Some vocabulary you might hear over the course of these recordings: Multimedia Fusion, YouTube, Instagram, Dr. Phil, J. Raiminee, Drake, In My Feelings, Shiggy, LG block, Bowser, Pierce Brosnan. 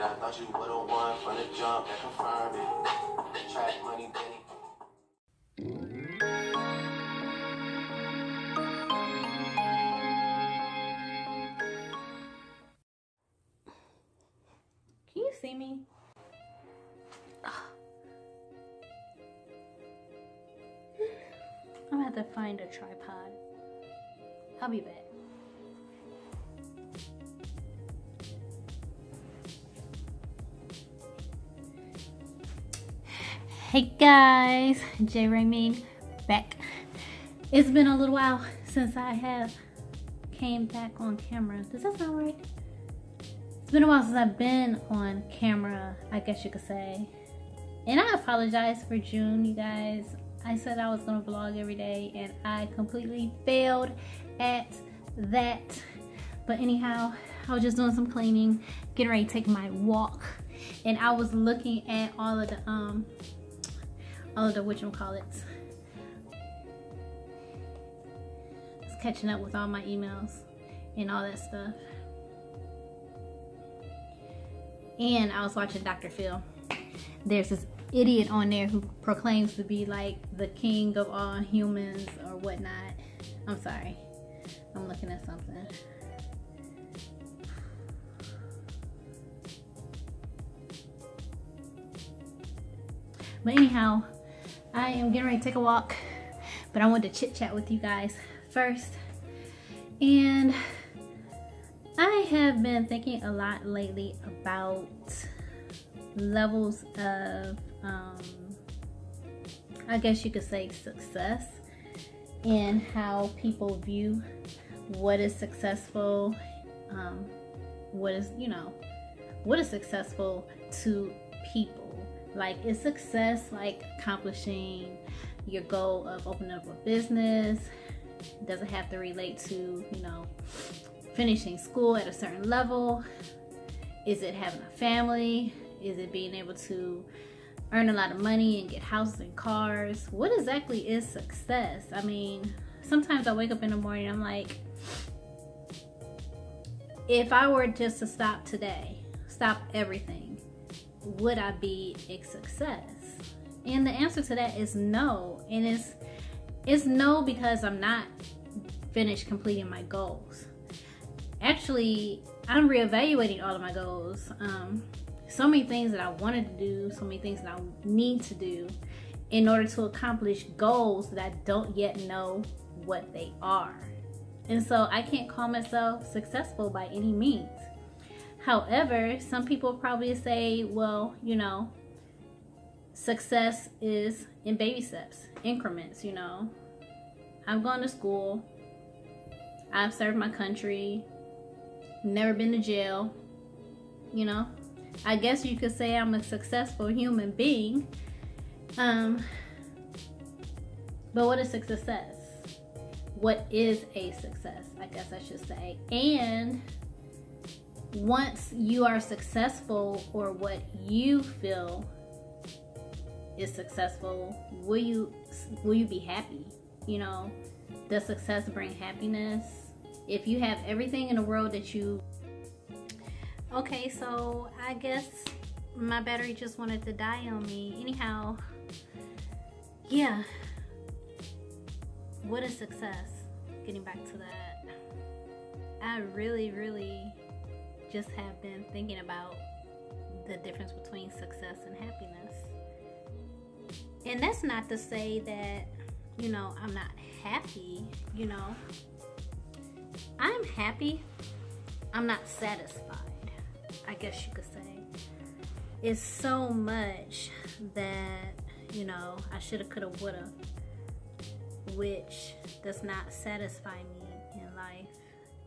it. I thought you would have won from the jump that confirmed it. Track money, Benny. Can you see me? I'm gonna have to find a tripod. I'll be back. Hey guys, J. Raiminee back. It's been a little while since I have came back on camera. Does that sound right? It's been a while since I've been on camera, I guess you could say. And I apologize for June, you guys. I said I was gonna vlog every day and I completely failed at that. But anyhow, I was just doing some cleaning, getting ready to take my walk. And I was looking at all of the whatchamacallits. Just catching up with all my emails and all that stuff. And I was watching Dr. Phil. There's this idiot on there who proclaims to be like the king of all humans or whatnot. I'm sorry, I'm looking at something. But anyhow, I am getting ready to take a walk, but I wanted to chit chat with you guys first. And I have been thinking a lot lately about levels of, I guess you could say, success, and how people view what is successful, what is successful to people. Like, is success like accomplishing your goal of opening up a business? Does it have to relate to, you know, finishing school at a certain level? Is it having a family? Is it being able to earn a lot of money and get houses and cars? What exactly is success? I mean, sometimes I wake up in the morning and I'm like, if I were just to stop today, stop everything, would I be a success? And the answer to that is no. And it's no, because I'm not finished completing my goals. Actually, I'm reevaluating all of my goals. So many things that I wanted to do, so many things that I need to do in order to accomplish goals that I don't yet know what they are. And so I can't call myself successful by any means. However, some people probably say, well, you know, success is in baby steps, increments, you know. I've gone to school, I've served my country, never been to jail, you know. I guess you could say I'm a successful human being. But what is success? What is a success, I guess I should say. And once you are successful, or what you feel is successful, will you be happy? You know, does success bring happiness? If you have everything in the world that you... Okay, so I guess my battery just wanted to die on me. Anyhow, yeah. What is success? Getting back to that, I really just have been thinking about the difference between success and happiness. And that's not to say that, you know, I'm not happy, you know. I'm happy. I'm not satisfied, I guess you could say. It's so much that, you know, I shoulda, coulda, woulda, which does not satisfy me in life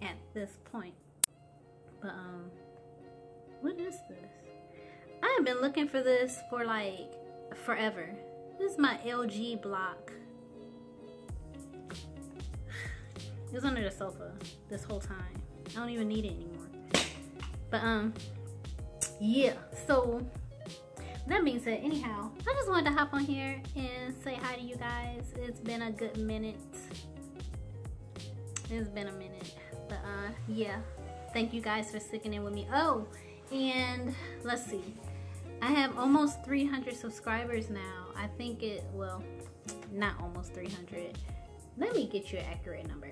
at this point. But what is this? I have been looking for this for like forever. This is my LG block. It was under the sofa this whole time. I don't even need it anymore. But yeah, so that being said, anyhow, I just wanted to hop on here and say hi to you guys. It's been a good minute. It's been a minute. But yeah. Thank you guys for sticking in with me. Oh, And let's see, I have almost 300 subscribers now. I think it, well, not almost 300. Let me get you an accurate number.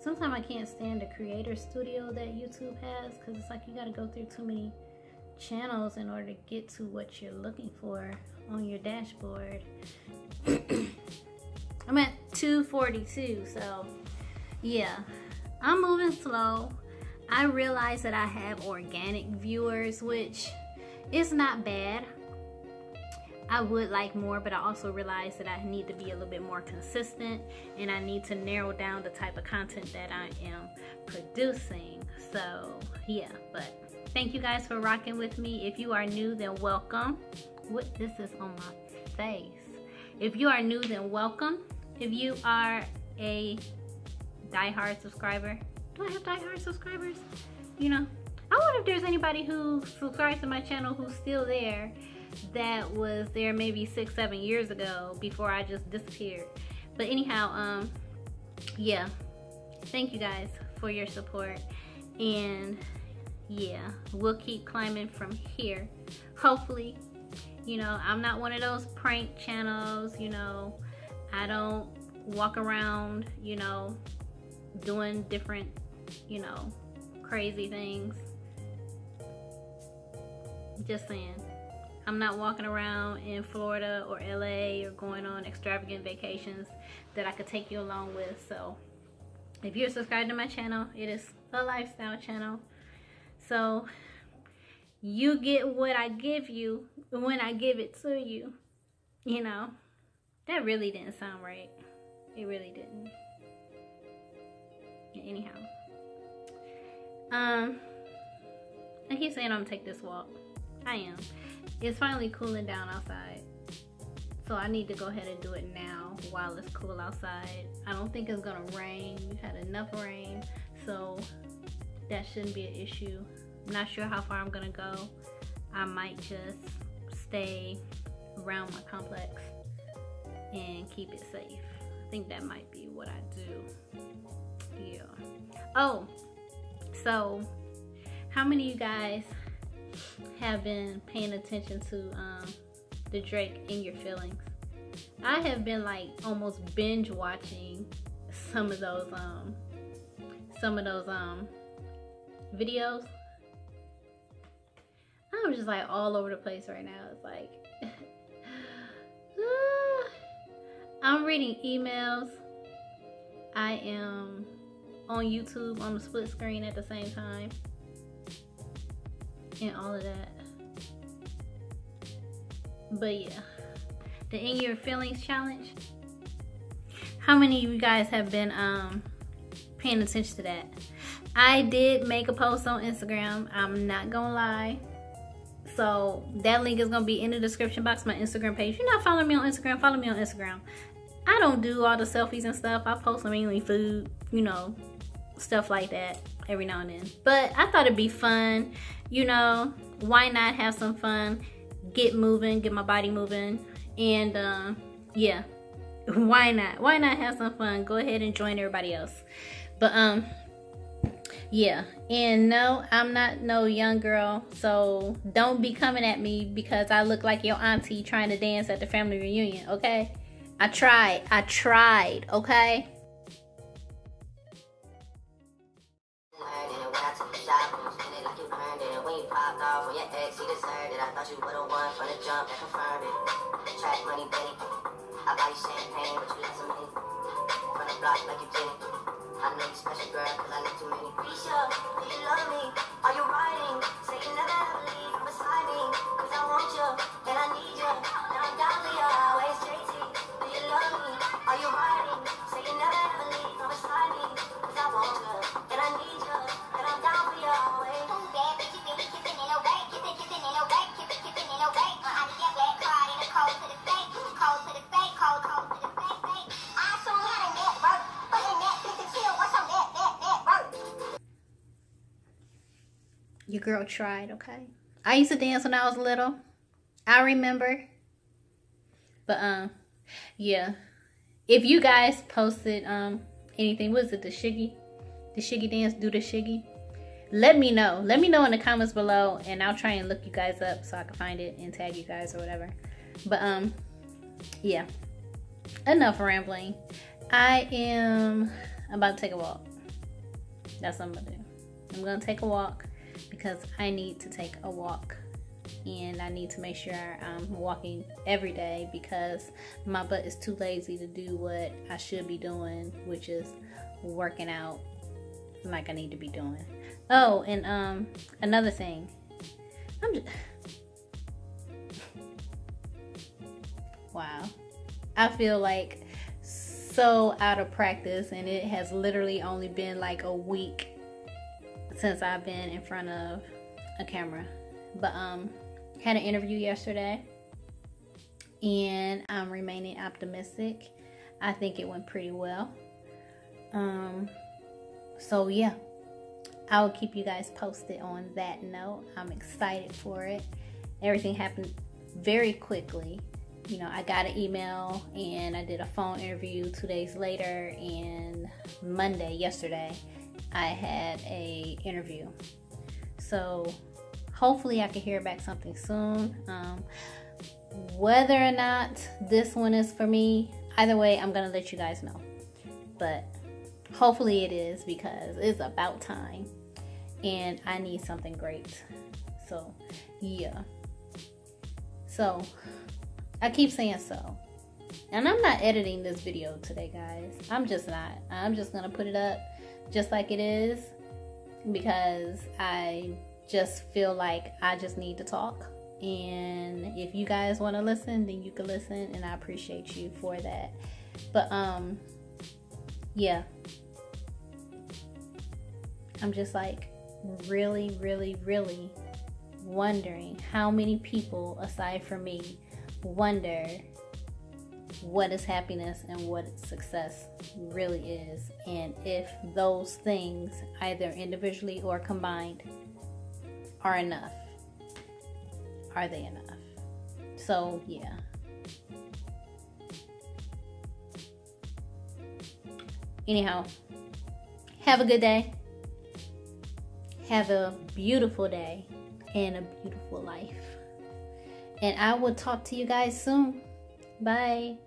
Sometimes I can't stand the creator studio that YouTube has, because it's like you gotta go through too many channels in order to get to what you're looking for on your dashboard. I'm at 242, so yeah, I'm moving slow. I realize that I have organic viewers, which is not bad. I would like more, but I also realize that I need to be a little bit more consistent, and I need to narrow down the type of content that I am producing. So yeah, but thank you guys for rocking with me. If you are new, then welcome. What this is on my face. If you are new, then welcome. If you are a diehard subscriber, do I have diehard subscribers? You know, I wonder if there's anybody who subscribes to my channel who's still there, that was there maybe 6-7 years ago before I just disappeared. But anyhow, yeah, thank you guys for your support, and yeah, we'll keep climbing from here. Hopefully, you know, I'm not one of those prank channels. You know, I don't walk around, you know, doing different, you know, crazy things. Just saying, I'm not walking around in Florida or LA or going on extravagant vacations that I could take you along with. So if you're subscribed to my channel, it is a lifestyle channel. So you get what I give you when I give it to you. You know, that really didn't sound right. It really didn't. Anyhow, I keep saying I'm gonna take this walk. I am. It's finally cooling down outside, so I need to go ahead and do it now while it's cool outside. I don't think it's gonna rain. We've had enough rain, so that shouldn't be an issue. I'm not sure how far I'm gonna go. I might just stay around my complex and keep it safe. I think that might be what I do. Yeah. Oh, so how many of you guys have been paying attention to the Drake In Your Feelings? I have been like almost binge watching some of those videos. I'm just like all over the place right now. It's like I'm reading emails, I am on YouTube on the split screen at the same time, and all of that. But yeah, the In Your Feelings challenge, how many of you guys have been paying attention to that? I did make a post on Instagram, I'm not gonna lie, so that link is gonna be in the description box. My Instagram page. If you're not following me on Instagram, follow me on Instagram. I don't do all the selfies and stuff. I post mainly food, you know, stuff like that every now and then. But I thought it'd be fun, you know, why not have some fun, get moving, get my body moving, and yeah, why not have some fun. Go ahead and join everybody else. But yeah, and no, I'm not no young girl, so don't be coming at me because I look like your auntie trying to dance at the family reunion. Okay, I tried, okay. Your girl tried, okay? I used to dance when I was little. I remember. But yeah, if you guys posted anything, was it the Shiggy dance, do the Shiggy, let me know in the comments below, and I'll try and look you guys up so I can find it and tag you guys or whatever. But yeah, enough rambling. I am about to take a walk. That's what I'm gonna do. I'm gonna take a walk because I need to take a walk, and I need to make sure I'm walking every day because my butt is too lazy to do what I should be doing, which is working out like I need to be doing. Oh, and another thing, I'm just wow, I feel like so out of practice, and it has literally only been like a week since I've been in front of a camera. But had an interview yesterday, and I'm remaining optimistic. I think it went pretty well. So yeah, I will keep you guys posted on that note. I'm excited for it. Everything happened very quickly. You know, I got an email and I did a phone interview 2 days later, and Monday, yesterday, I had a interview. So hopefully I can hear back something soon. Whether or not this one is for me, either way, I'm gonna let you guys know. But hopefully it is, because it's about time and I need something great. So yeah, so I keep saying so, and I'm not editing this video today, guys. I'm just not. I'm just gonna put it up just like it is, because I just feel like I just need to talk, and if you guys want to listen, then you can listen, and I appreciate you for that. But yeah, I'm just like really wondering how many people aside from me wonder what is happiness and what success really is, and if those things, either individually or combined, are enough. Are they enough? So yeah, anyhow, have a good day, have a beautiful day and a beautiful life, and I will talk to you guys soon. Bye.